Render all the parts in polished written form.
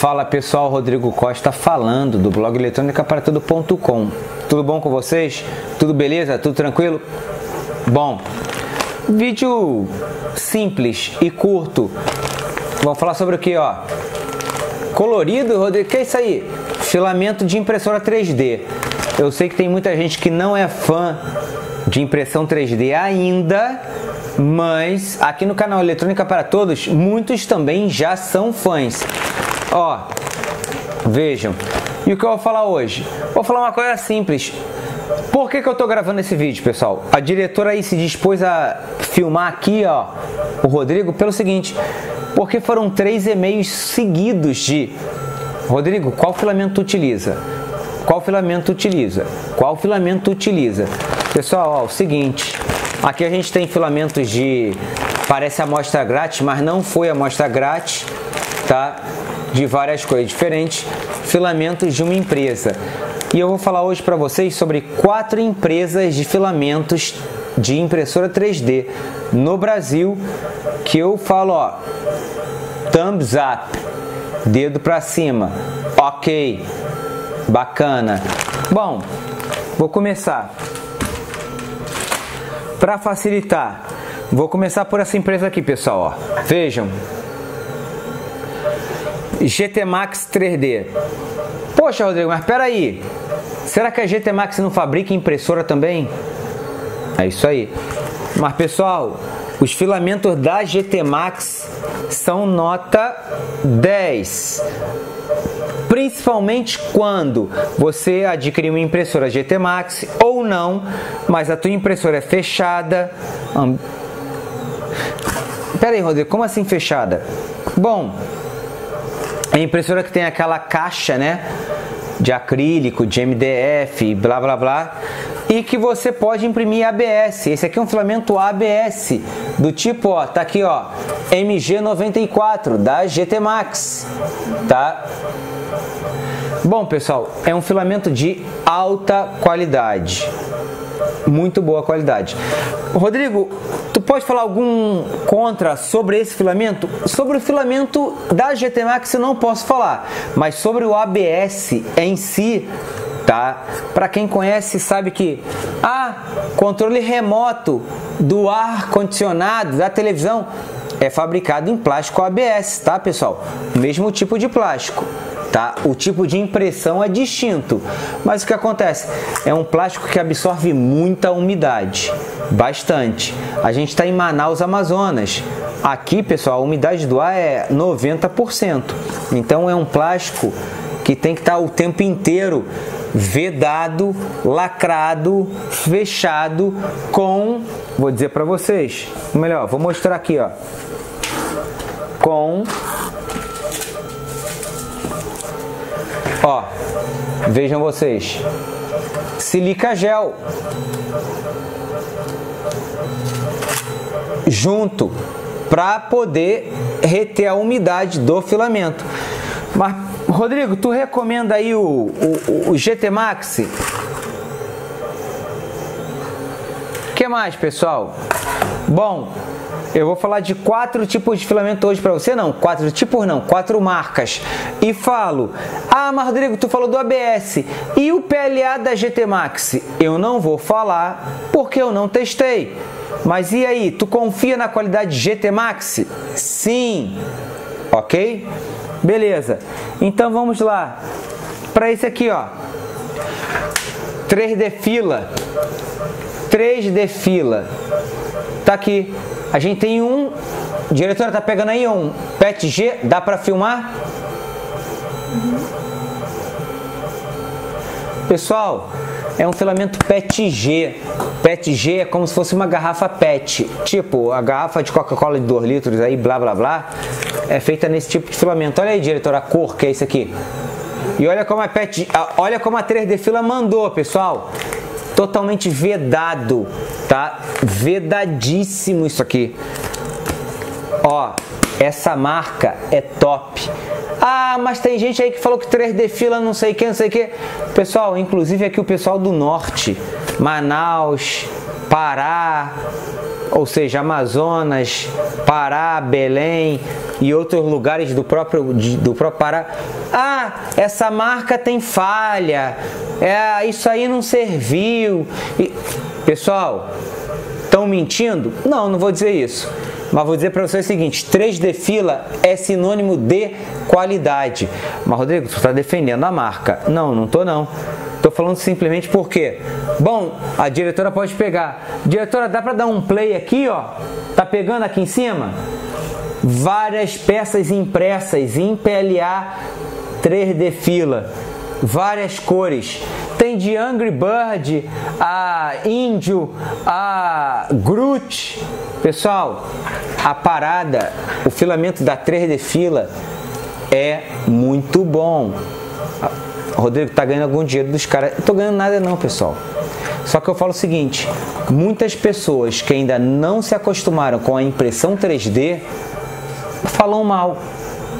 Fala pessoal, Rodrigo Costa falando do blog Eletrônica para Todos.com. Tudo bom com vocês? Tudo beleza? Tudo tranquilo? Bom, vídeo simples e curto. Vamos falar sobre o que, ó? Colorido, Rodrigo, que é isso aí? Filamento de impressora 3D. Eu sei que tem muita gente que não é fã de impressão 3D ainda, mas aqui no canal Eletrônica para Todos, muitos também já são fãs. Ó, vejam. E o que eu vou falar hoje? Vou falar uma coisa simples. Por que eu tô gravando esse vídeo, pessoal? A diretora aí se dispôs a filmar aqui, ó, o Rodrigo, pelo seguinte. Porque foram 3 e-mails seguidos de... Rodrigo, qual filamento tu utiliza? Qual filamento tu utiliza? Qual filamento tu utiliza? Pessoal, ó, o seguinte. Aqui a gente tem filamentos de... Parece amostra grátis, mas não foi amostra grátis, tá? De várias coisas diferentes, filamentos de uma empresa. E eu vou falar hoje para vocês sobre 4 empresas de filamentos de impressora 3D no Brasil, que eu falo, ó, thumbs up, dedo para cima, ok, bacana. Bom, vou começar. Para facilitar, vou começar por essa empresa aqui, pessoal, ó. Vejam. GT Max 3D. Poxa, Rodrigo, mas peraí. Será que a GT Max não fabrica impressora também? É isso aí. Mas, pessoal, os filamentos da GT Max são nota 10. Principalmente quando você adquirir uma impressora GT Max ou não, mas a tua impressora é fechada. Peraí, Rodrigo, como assim fechada? Bom... A impressora que tem aquela caixa, né, de acrílico, de MDF, blá blá blá, e que você pode imprimir ABS. Esse aqui é um filamento ABS do tipo, ó, tá aqui, ó, MG94 da GT Max, tá? Bom, pessoal, é um filamento de alta qualidade, muito boa qualidade. Rodrigo, tu pode falar algum contra sobre esse filamento? Sobre o filamento da GT Max eu não posso falar, mas sobre o ABS em si, tá? Para quem conhece sabe que controle remoto do ar-condicionado, da televisão, é fabricado em plástico ABS, tá, pessoal? Mesmo tipo de plástico, tá? O tipo de impressão é distinto, mas o que acontece? É um plástico que absorve muita umidade, bastante. A gente está em Manaus, Amazonas. Aqui, pessoal, a umidade do ar é 90%. Então é um plástico que tem que estar o tempo inteiro vedado, lacrado, fechado com... Vou dizer para vocês, melhor, vou mostrar aqui, ó, com... Ó, vejam vocês, silica gel junto para poder reter a umidade do filamento. Mas, Rodrigo, tu recomenda aí o GT Max? Que mais, pessoal? Bom, eu vou falar de 4 tipos de filamento hoje para você. Não, 4 tipos não, 4 marcas. E falo, ah, mas Rodrigo, tu falou do ABS e o PLA da GT Max? Eu não vou falar porque eu não testei. Mas e aí, tu confia na qualidade GT Max? Sim. Ok? Beleza. Então vamos lá. Para esse aqui, ó. 3D Fila. 3D Fila. Tá aqui. A gente tem um... Diretora, tá pegando aí um PET G. Dá pra filmar? Pessoal, é um filamento PET G. PET G é como se fosse uma garrafa PET. Tipo, a garrafa de Coca-Cola de 2 litros aí, blá, blá, blá. É feita nesse tipo de filamento. Olha aí, diretora, a cor que é isso aqui. E olha como a PET... Olha como a 3D Fila mandou, pessoal. Totalmente vedado, tá? Vedadíssimo isso aqui. Ó, essa marca é top. Ah, mas tem gente aí que falou que 3D Fila não sei o que, não sei o que. Pessoal, inclusive aqui o pessoal do norte, Manaus, Pará, ou seja, Amazonas, Pará, Belém e outros lugares do próprio Pará. Ah, essa marca tem falha, isso aí não serviu. E, pessoal, estão mentindo? Não, não vou dizer isso. Mas vou dizer para vocês o seguinte, 3D Fila é sinônimo de qualidade. Mas Rodrigo, você está defendendo a marca. Não, não estou não. Estou falando simplesmente porque, bom, a diretora pode pegar. Diretora, dá para dar um play aqui, ó? Tá pegando aqui em cima? Várias peças impressas em PLA 3D Fila. Várias cores. Tem de Angry Bird, a índio, a Groot. Pessoal, a parada, o filamento da 3D Fila é muito bom. Rodrigo, tá ganhando algum dinheiro dos caras? Eu tô ganhando nada não, pessoal. Só que eu falo o seguinte, muitas pessoas que ainda não se acostumaram com a impressão 3D falam mal.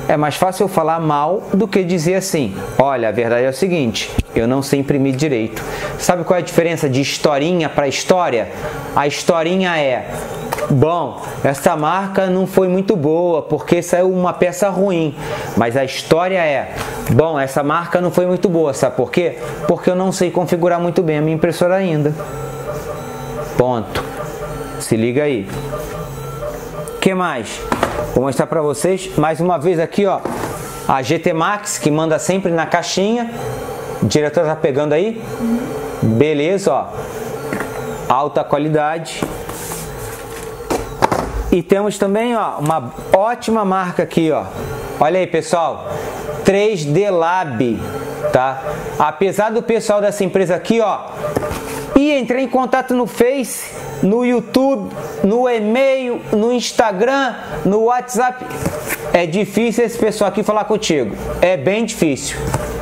É mais fácil eu falar mal do que dizer assim, olha, a verdade é o seguinte, eu não sei imprimir direito. Sabe qual é a diferença de historinha para história? A historinha é, bom, essa marca não foi muito boa porque saiu uma peça ruim. Mas a história é, bom, essa marca não foi muito boa, sabe por quê? Porque eu não sei configurar muito bem a minha impressora ainda. Ponto. Se liga aí. Que mais? Vou mostrar para vocês mais uma vez aqui, ó, a GT Max que manda sempre na caixinha. O diretor tá pegando aí? Beleza, ó. Alta qualidade. E temos também, ó, uma ótima marca aqui, ó. Olha aí, pessoal, 3D Lab, tá? Apesar do pessoal dessa empresa aqui, ó, e entrei em contato no Face, no YouTube, no e-mail, no Instagram, no WhatsApp. É difícil esse pessoal aqui falar contigo. É bem difícil.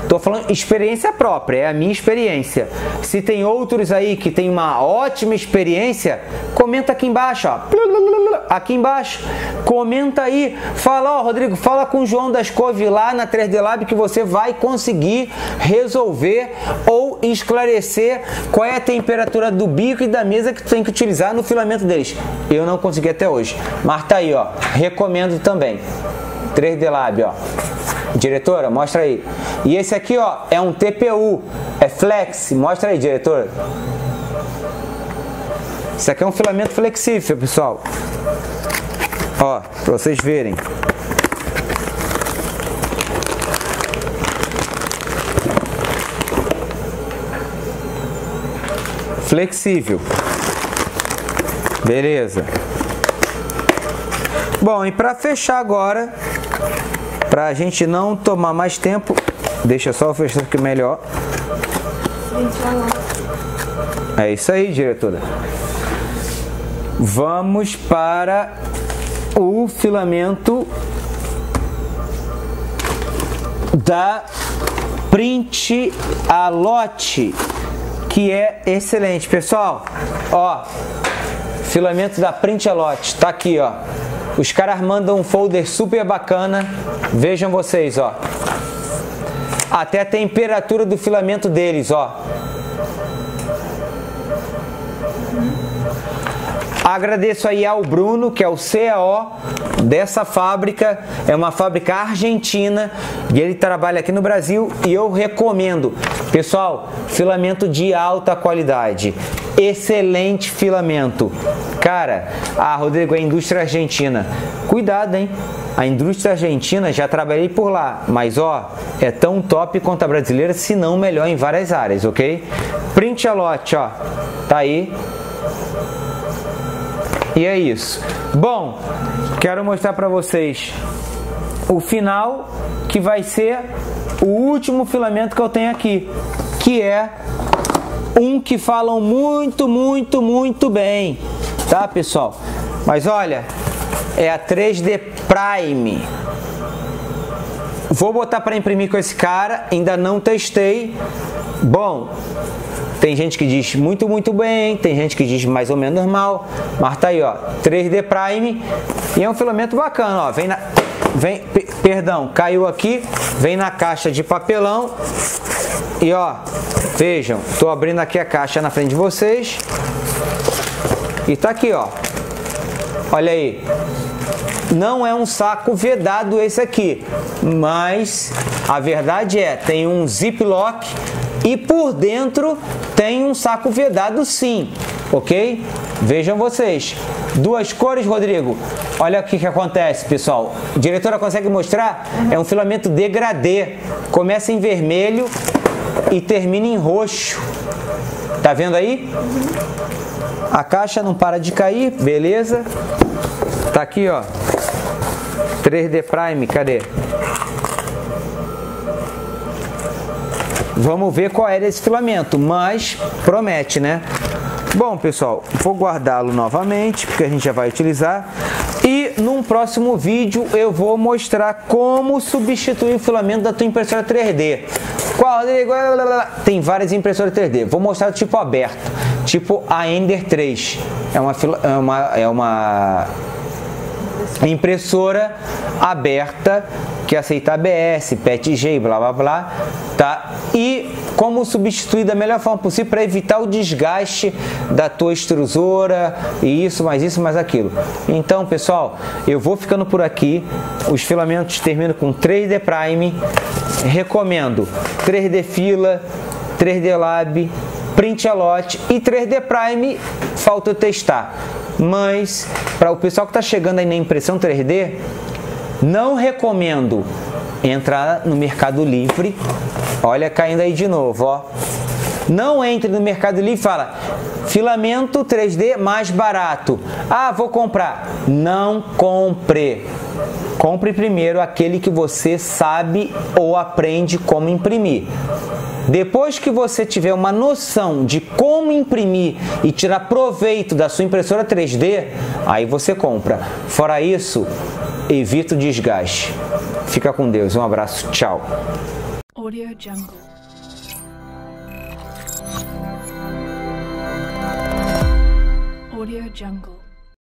Tô falando experiência própria, é a minha experiência. Se tem outros aí que tem uma ótima experiência, comenta aqui embaixo, ó. Aqui embaixo. Comenta aí. Fala, ó, Rodrigo, fala com o João das Couve lá na 3D Lab que você vai conseguir resolver ou esclarecer qual é a temperatura do bico e da mesa que tu tem que utilizar no filamento deles. Eu não consegui até hoje. Mas tá aí, ó. Recomendo também. 3D Lab, ó. Diretora, mostra aí. E esse aqui, ó, é um TPU. É flex. Mostra aí, diretora. Isso aqui é um filamento flexível, pessoal. Ó, pra vocês verem. Flexível. Beleza. Bom, e pra fechar agora, pra gente não tomar mais tempo, deixa só eu fechar aqui melhor. É isso aí, diretora. Vamos para o filamento da Print A Lot, que é excelente, pessoal. Ó, filamento da Print A Lot, tá aqui, ó. Os caras mandam um folder super bacana. Vejam vocês, ó. Até a temperatura do filamento deles, ó. Agradeço aí ao Bruno, que é o CAO dessa fábrica, é uma fábrica argentina e ele trabalha aqui no Brasil e eu recomendo. Pessoal, filamento de alta qualidade, excelente filamento. Cara, Rodrigo, é a indústria argentina. Cuidado, hein? A indústria argentina, já trabalhei por lá, mas ó, é tão top quanto a brasileira, se não melhor em várias áreas, ok? Print A Lot, ó, tá aí. E é isso. Bom, quero mostrar para vocês o final, que vai ser o último filamento que eu tenho aqui, que é um que falam muito, muito, muito bem, tá, pessoal? Mas olha, é a 3D Prime. Vou botar para imprimir com esse cara, ainda não testei. Bom, tem gente que diz muito, muito bem, tem gente que diz mais ou menos mal, mas tá aí, ó, 3D Prime, e é um filamento bacana, ó, caiu aqui, vem na caixa de papelão, e ó, vejam, tô abrindo aqui a caixa na frente de vocês, e tá aqui, ó, Olha aí. Não é um saco vedado esse aqui, mas a verdade é, tem um ziplock e por dentro tem um saco vedado sim, ok? Vejam vocês. Duas cores, Rodrigo. Olha o que acontece, pessoal. A diretora consegue mostrar? É um filamento degradê. Começa em vermelho e termina em roxo. Tá vendo aí? A caixa não para de cair, beleza? Tá aqui, ó. 3D Prime, cadê? Vamos ver qual era esse filamento, mas promete, né? Bom, pessoal, vou guardá-lo novamente, porque a gente já vai utilizar. E num próximo vídeo eu vou mostrar como substituir o filamento da tua impressora 3D. Qual? Tem várias impressoras 3D. Vou mostrar o tipo aberto, tipo a Ender 3. É uma impressora aberta que aceita ABS, PETG, blá blá blá, tá? E como substituir da melhor forma possível para evitar o desgaste da tua extrusora e isso, mais aquilo. Então, pessoal, eu vou ficando por aqui. Os filamentos terminam com 3D Prime. Recomendo 3D Fila, 3D Lab, Print A Lot e 3D Prime. Falta eu testar. Mas para o pessoal que está chegando aí na impressão 3D, não recomendo entrar no Mercado Livre. Olha, caindo aí de novo, ó. Não entre no Mercado Livre e fala filamento 3D mais barato. Ah, vou comprar. Não compre. Compre primeiro aquele que você sabe ou aprende como imprimir. Depois que você tiver uma noção de como imprimir e tirar proveito da sua impressora 3D, aí você compra. Fora isso, evita o desgaste. Fica com Deus. Um abraço. Tchau. Audio Jungle. Audio Jungle.